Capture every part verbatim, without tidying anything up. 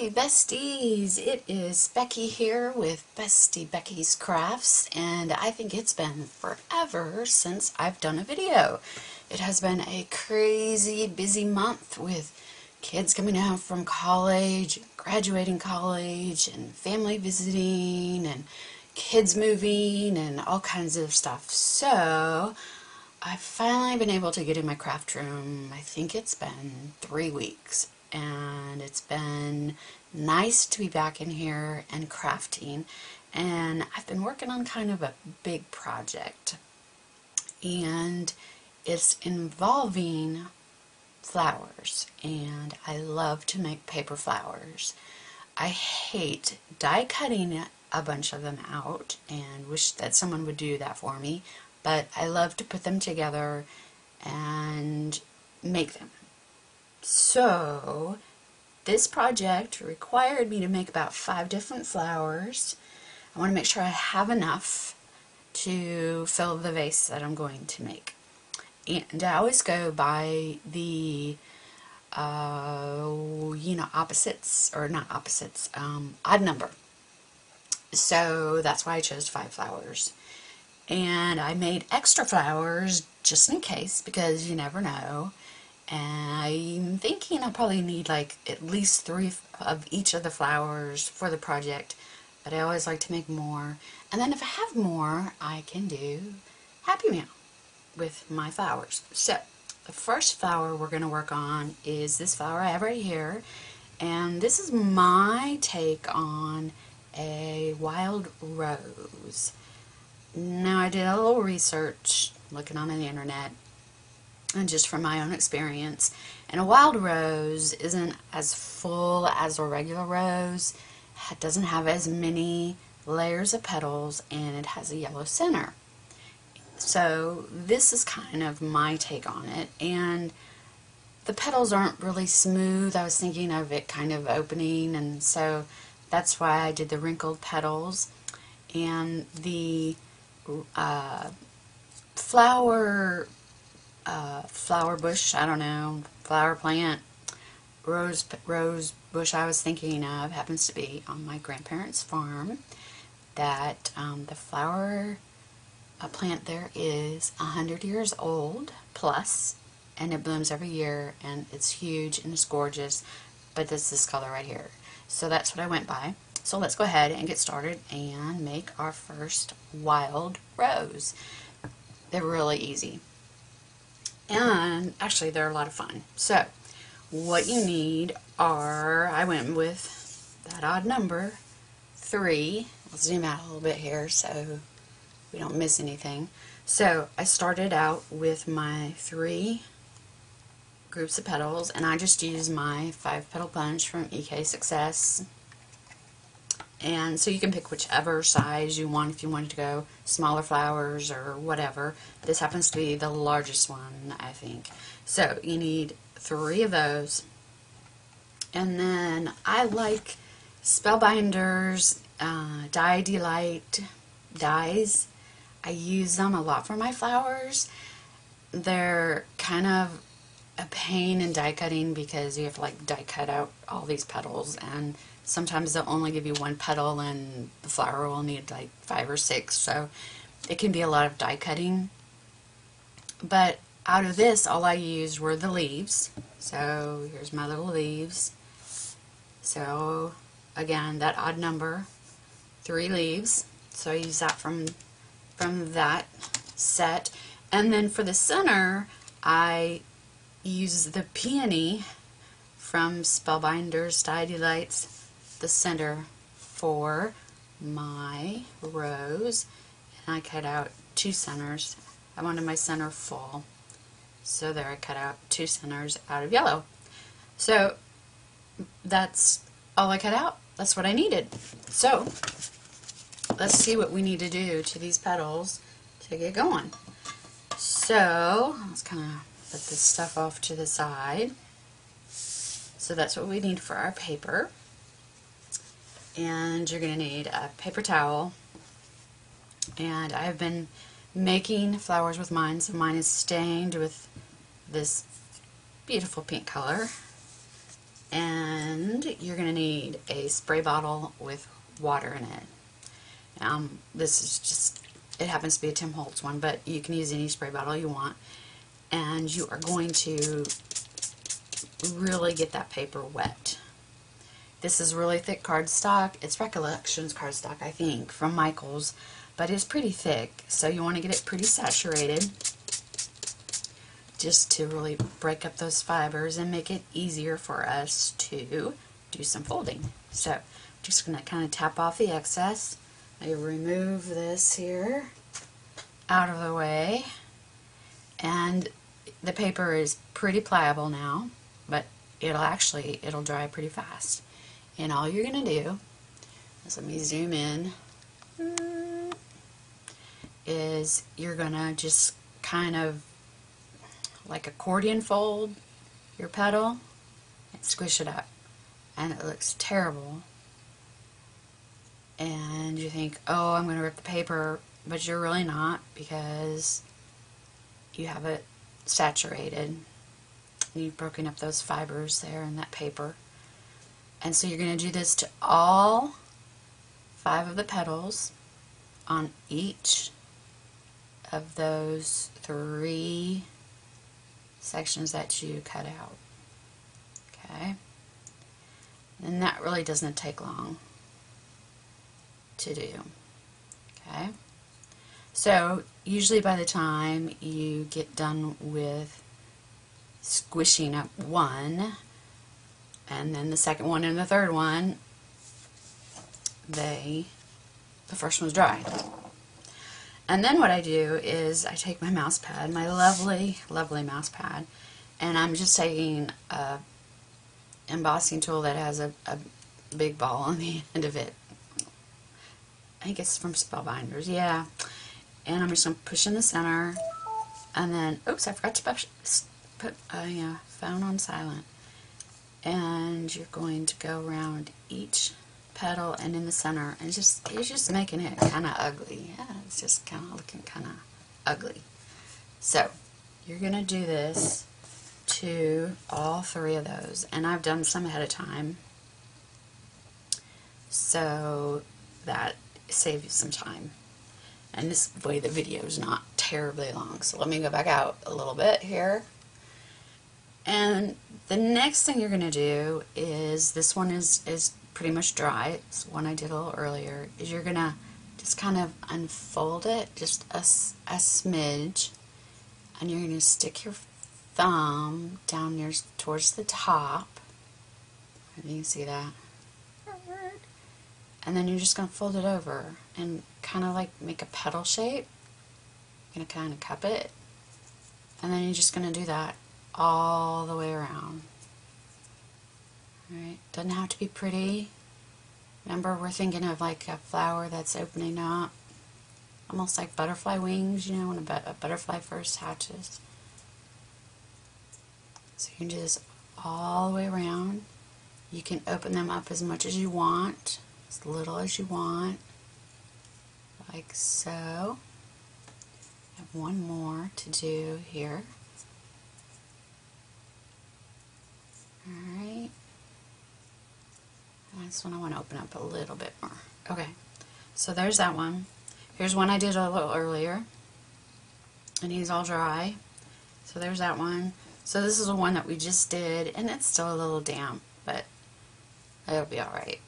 Hey besties, it is Becky here with Bestie Becky's Crafts, and I think it's been forever since I've done a video. It has been a crazy busy month with kids coming home from college, graduating college, and family visiting, and kids moving, and all kinds of stuff. So I've finally been able to get in my craft room. I think it's been three weeks. And it's been nice to be back in here and crafting, and I've been working on kind of a big project, and it's involving flowers, and I love to make paper flowers. I hate die cutting a bunch of them out and wish that someone would do that for me, but I love to put them together and make them. So this project required me to make about five different flowers. I want to make sure I have enough to fill the vase that I'm going to make. And I always go by the, uh, you know, opposites, or not opposites, um, odd number. So that's why I chose five flowers. And I made extra flowers just in case, because you never know. And I'm thinking I'll probably need like at least three of each of the flowers for the project, but I always like to make more. And then if I have more, I can do Happy Meal with my flowers. So the first flower we're going to work on is this flower I have right here, and this is my take on a wild rose. Now, I did a little research looking on the internet, and just from my own experience, and a wild rose isn't as full as a regular rose. It doesn't have as many layers of petals, and it has a yellow center. So this is kind of my take on it, and the petals aren't really smooth. I was thinking of it kind of opening, and so that's why I did the wrinkled petals. And the uh, flower Uh, flower bush, I don't know, flower plant, rose, rose bush I was thinking of happens to be on my grandparents' farm. That um, the flower uh, plant there is one hundred years old plus, and it blooms every year, and it's huge and it's gorgeous, but it's this color right here. So that's what I went by. So let's go ahead and get started and make our first wild rose. They're really easy. And actually they're a lot of fun. So what you need are, I went with that odd number, three. Let's zoom out a little bit here so we don't miss anything. So I started out with my three groups of petals, and I just used my five petal punch from E K Success. And so you can pick whichever size you want, if you wanted to go smaller flowers or whatever. This happens to be the largest one, I think. So you need three of those. And then I like Spellbinders, uh, Die D-Lites dies. I use them a lot for my flowers. They're kind of a pain in die cutting because you have to like die cut out all these petals, and sometimes they'll only give you one petal and the flower will need like five or six, so it can be a lot of die cutting. But out of this, all I used were the leaves. So here's my little leaves. So again, that odd number, three leaves. So I use that from, from that set. And then for the center, I use the peony from Spellbinders, Die D-Lites, the center for my rose, and I cut out two centers. I wanted my center full, so there I cut out two centers out of yellow. So that's all I cut out. That's what I needed. So let's see what we need to do to these petals to get going. So let's kind of put this stuff off to the side. So that's what we need for our paper. And you're going to need a paper towel, and I've been making flowers with mine, so mine is stained with this beautiful pink color, and food, you're going to need a spray bottle with water in it. Um, this is just, it happens to be a Tim Holtz one, but you can use any spray bottle you want. And you are going to really get that paper wet. This is really thick cardstock. It's Recollections cardstock, I think, from Michael's, but it's pretty thick, so you want to get it pretty saturated just to really break up those fibers and make it easier for us to do some folding. So I'm just going to kind of tap off the excess. I remove this here out of the way, and the paper is pretty pliable now, but it'll actually, it'll dry pretty fast. And all you're going to do is, let me zoom in, is you're going to just kind of like accordion fold your petal and squish it up, and it looks terrible and you think, oh, I'm gonna rip the paper, but you're really not, because you have it saturated and you've broken up those fibers there in that paper. And so you're gonna do this to all five of the petals on each of those three sections that you cut out. Okay, and that really doesn't take long to do. Okay, so usually by the time you get done with squishing up one and then the second one and the third one, they the first one's dry. And then what I do is I take my mouse pad, my lovely, lovely mouse pad, and I'm just taking a embossing tool that has a, a big ball on the end of it. I think it's from Spellbinders, yeah. And I'm just going to push in the center, and then, oops, I forgot to put my phone on silent. And you're going to go around each petal and in the center, and just it's just making it kind of ugly. Yeah, it's just kind of looking kind of ugly. So you're gonna do this to all three of those, and I've done some ahead of time so that saves you some time, and this way the video is not terribly long. So let me go back out a little bit here, and the next thing you're gonna do is, this one is is pretty much dry, it's one I did a little earlier, is you're gonna just kind of unfold it just a, a smidge, and you're gonna stick your thumb down near towards the top, if you can see that, and then you're just gonna fold it over and kind of like make a petal shape. You're gonna kind of cup it, and then you're just gonna do that all the way around. Alright, doesn't have to be pretty. Remember, we're thinking of like a flower that's opening up, almost like butterfly wings, you know, when a, but a butterfly first hatches. So you can do this all the way around. You can open them up as much as you want, as little as you want, like so. I have one more to do here. Alright. This one I want to open up a little bit more. Okay, so there's that one. Here's one I did a little earlier, and he's all dry. So there's that one. So this is the one that we just did, and it's still a little damp, but it'll be all right.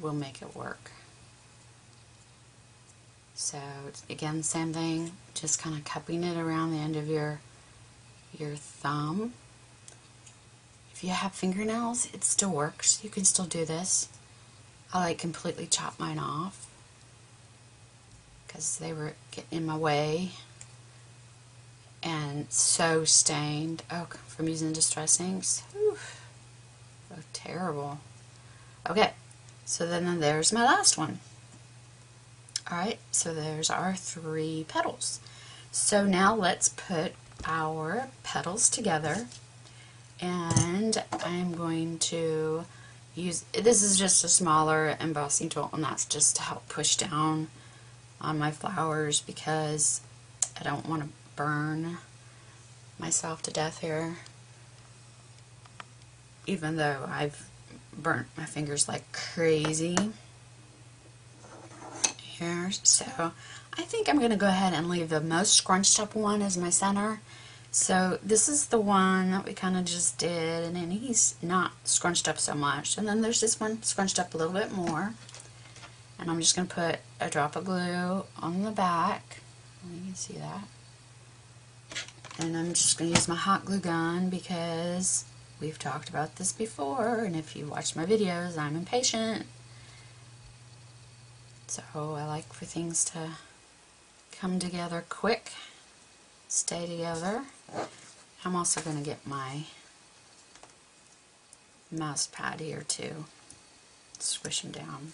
We'll make it work. So again, same thing, just kind of cupping it around the end of your your thumb. If you have fingernails, it still works. You can still do this. I like completely chop mine off because they were getting in my way and so stained. Oh, from using distress inks. Oof. Oh, terrible. Okay, so then there's my last one. Alright, so there's our three petals. So now let's put our petals together. And I'm going to use, this is just a smaller embossing tool, and that's just to help push down on my flowers because I don't want to burn myself to death here, even though I've burnt my fingers like crazy here, so I think I'm gonna go ahead and leave the most scrunched up one as my center. So this is the one that we kind of just did, and then he's not scrunched up so much, and then there's this one scrunched up a little bit more, and I'm just gonna put a drop of glue on the back. You can see that. And I'm just gonna use my hot glue gun because we've talked about this before, and if you watch my videos, I'm impatient, so I like for things to come together quick, stay together. I'm also going to get my mouse pad here too. Squish them down.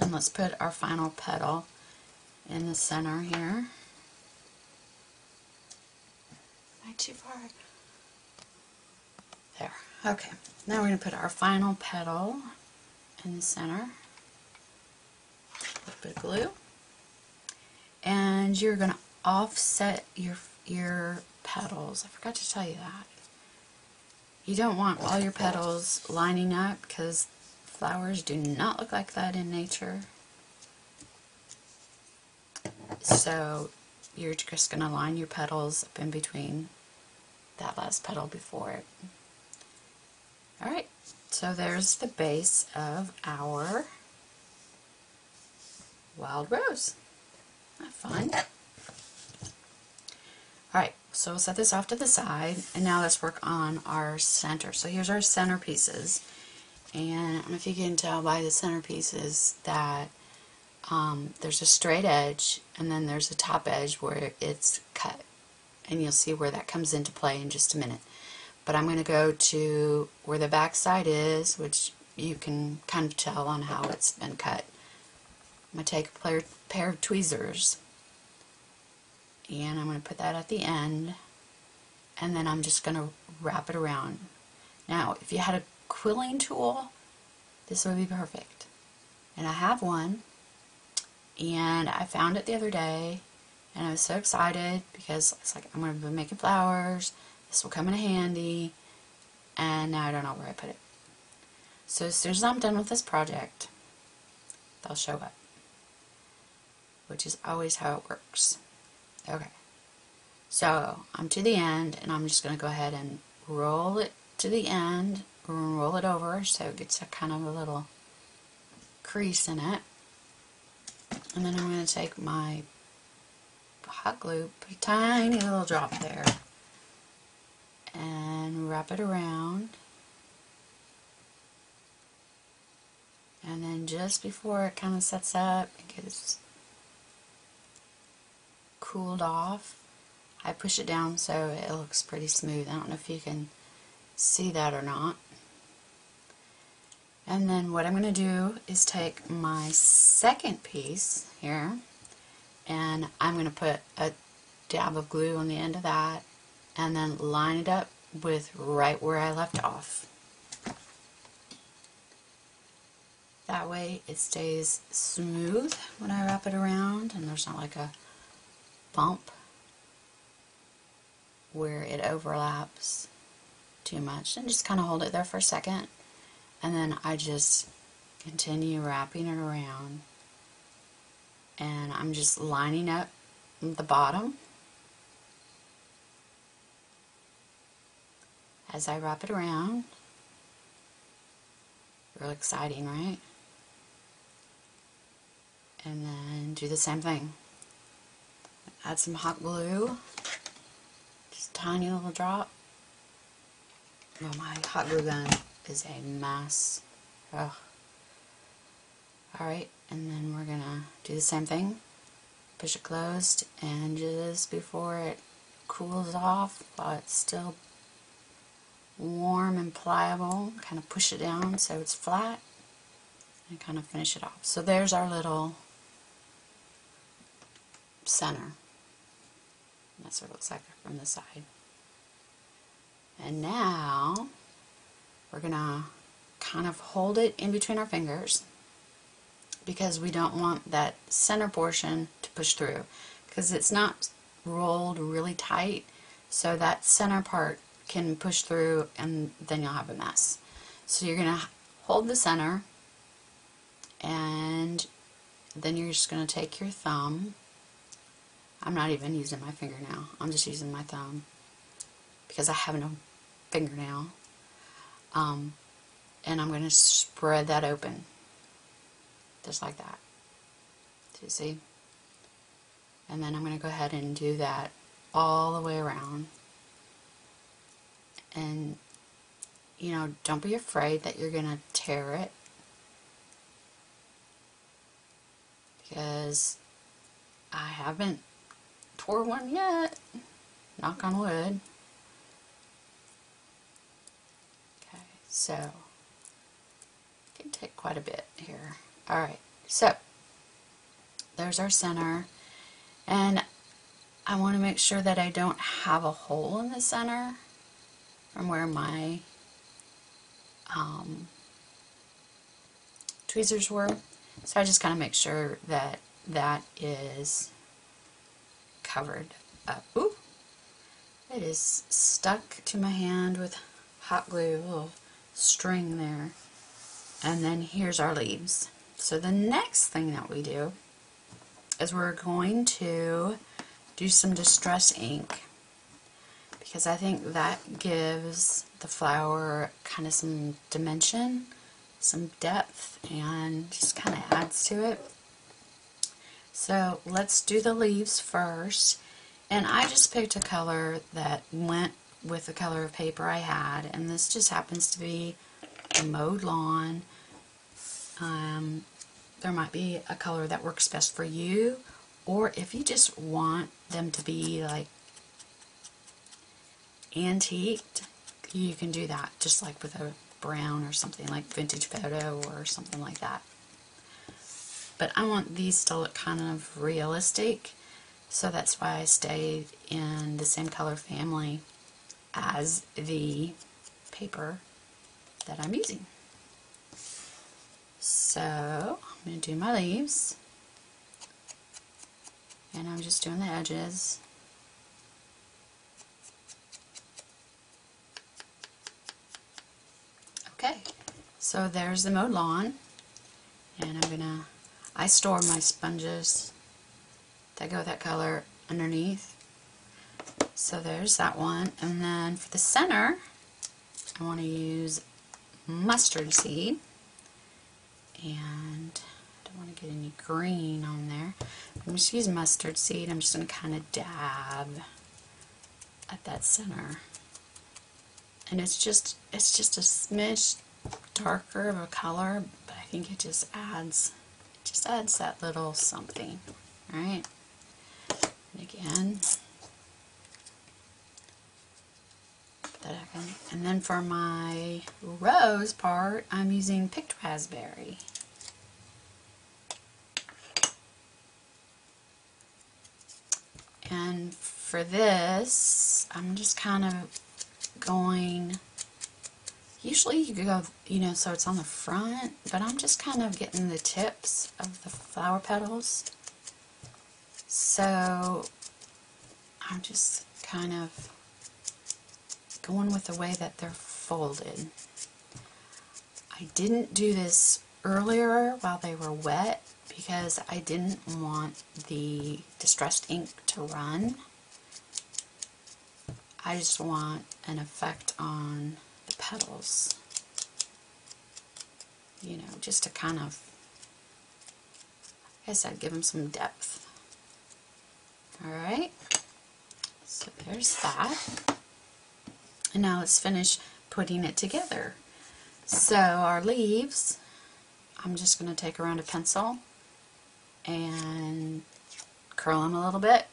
And let's put our final petal in the center here. Am I too far? There. Okay. Now we're going to put our final petal in the center. A little bit of glue. And you're going to offset your your petals. I forgot to tell you that. You don't want all your petals lining up because flowers do not look like that in nature. So you're just going to line your petals up in between that last petal before it. Alright, so there's the base of our wild rose. Not fun. Alright, so we'll set this off to the side, and now let's work on our center. So here's our centerpieces, and I don't know if you can tell by the centerpieces that um, there's a straight edge, and then there's a top edge where it's cut, and you'll see where that comes into play in just a minute. But I'm going to go to where the back side is, which you can kind of tell on how it's been cut. I'm going to take a pair of tweezers, and I'm going to put that at the end, and then I'm just going to wrap it around. Now if you had a quilling tool, this would be perfect, and I have one, and I found it the other day, and I was so excited because it's like, I'm going to be making flowers, this will come in handy, and now I don't know where I put it. So as soon as I'm done with this project, they'll show up, which is always how it works. Okay, so I'm to the end, and I'm just going to go ahead and roll it to the end, roll it over so it gets a kind of a little crease in it. And then I'm going to take my hot glue, put a tiny little drop there, and wrap it around. And then just before it kind of sets up, it gets cooled off, I push it down so it looks pretty smooth. I don't know if you can see that or not. And then what I'm going to do is take my second piece here, and I'm going to put a dab of glue on the end of that, and then line it up with right where I left off. That way it stays smooth when I wrap it around, and there's not like a bump where it overlaps too much, and just kind of hold it there for a second, and then I just continue wrapping it around, and I'm just lining up the bottom as I wrap it around. Real exciting, right? And then do the same thing. Add some hot glue, just a tiny little drop. Well, my hot glue gun is a mess. Ugh. Alright, and then we're gonna do the same thing. Push it closed, and just before it cools off, while it's still warm and pliable, kind of push it down so it's flat, and kind of finish it off. So there's our little center. That's what it looks like from the side. And now we're gonna kind of hold it in between our fingers because we don't want that center portion to push through because it's not rolled really tight, so that center part can push through and then you'll have a mess. So you're going to hold the center, and then you're just going to take your thumb. I'm not even using my finger now. I'm just using my thumb because I have no fingernail. Um, and I'm going to spread that open just like that. Do you see? And then I'm going to go ahead and do that all the way around. And you know, don't be afraid that you're going to tear it, because I haven't tore one yet. Knock on wood. Okay, so it can take quite a bit here. All right, so there's our center, and I want to make sure that I don't have a hole in the center from where my um, tweezers were. So I just kind of make sure that that is covered up. Ooh, it is stuck to my hand with hot glue, a little string there. And then here's our leaves. So the next thing that we do is we're going to do some distress ink, because I think that gives the flower kind of some dimension, some depth, and just kind of adds to it. So let's do the leaves first, and I just picked a color that went with the color of paper I had, and this just happens to be a mowed lawn. Um, there might be a color that works best for you, or if you just want them to be like antiqued, you can do that, just like with a brown or something, like vintage photo or something like that. But I want these to look kind of realistic, so that's why I stayed in the same color family as the paper that I'm using. So I'm going to do my leaves, and I'm just doing the edges. Okay, so there's the mowed lawn, and I'm gonna, I store my sponges that go with that color underneath. So there's that one, and then for the center, I want to use mustard seed, and I don't want to get any green on there. I'm just using mustard seed. I'm just gonna kind of dab at that center. And it's just, it's just a smidge darker of a color, but I think it just adds, it just adds that little something, right? And again, put that back in. And then for my rose part, I'm using picked raspberry. And for this, I'm just kind of going, usually you go, you know, so it's on the front, but I'm just kind of getting the tips of the flower petals. So I'm just kind of going with the way that they're folded. I didn't do this earlier while they were wet because I didn't want the distressed ink to run. I just want an effect on the petals, you know, just to kind of, like I said, give them some depth. Alright, so there's that. And now let's finish putting it together. So our leaves, I'm just going to take around a pencil and curl them a little bit.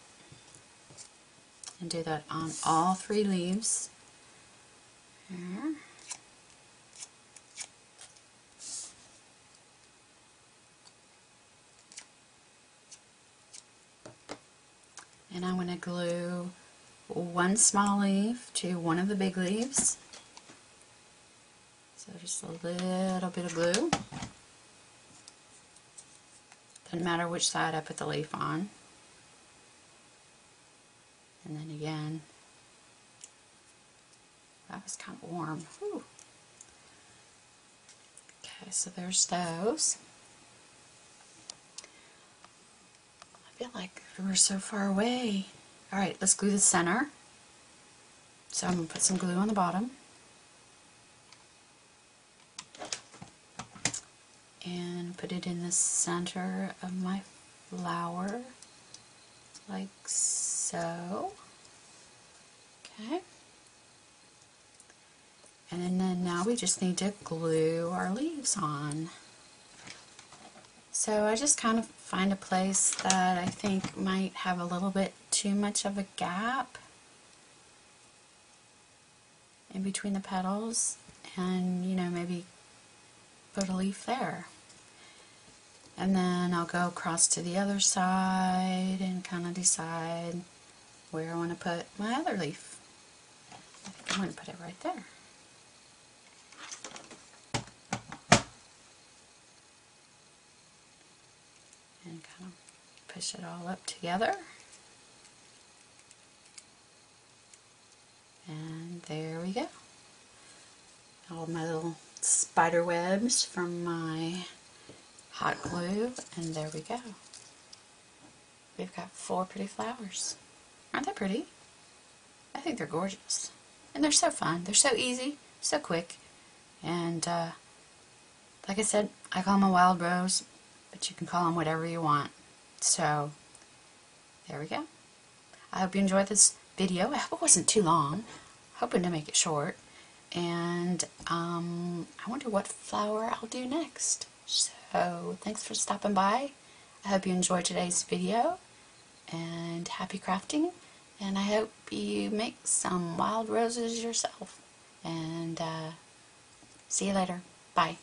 And do that on all three leaves. There. And I'm going to glue one small leaf to one of the big leaves. So just a little bit of glue. Doesn't matter which side I put the leaf on. And then again, that was kind of warm. Whew. Okay, so there's those. I feel like we're so far away. Alright, let's glue the center. So I'm going to put some glue on the bottom. And put it in the center of my flower, like so. Okay. And then now we just need to glue our leaves on. So I just kind of find a place that I think might have a little bit too much of a gap in between the petals, and you know, maybe put a leaf there. And then I'll go across to the other side and kind of decide where I want to put my other leaf. I think I'm going to put it right there. And kind of push it all up together. And there we go. All my little spider webs from my hot glue, and there we go. We've got four pretty flowers. Aren't they pretty? I think they're gorgeous. And they're so fun. They're so easy, so quick. And uh, like I said, I call them a wild rose, but you can call them whatever you want. So, there we go. I hope you enjoyed this video. I hope it wasn't too long. Hoping to make it short. And um, I wonder what flower I'll do next. So, thanks for stopping by. I hope you enjoyed today's video. And happy crafting. And I hope you make some wild roses yourself. And uh, see you later. Bye.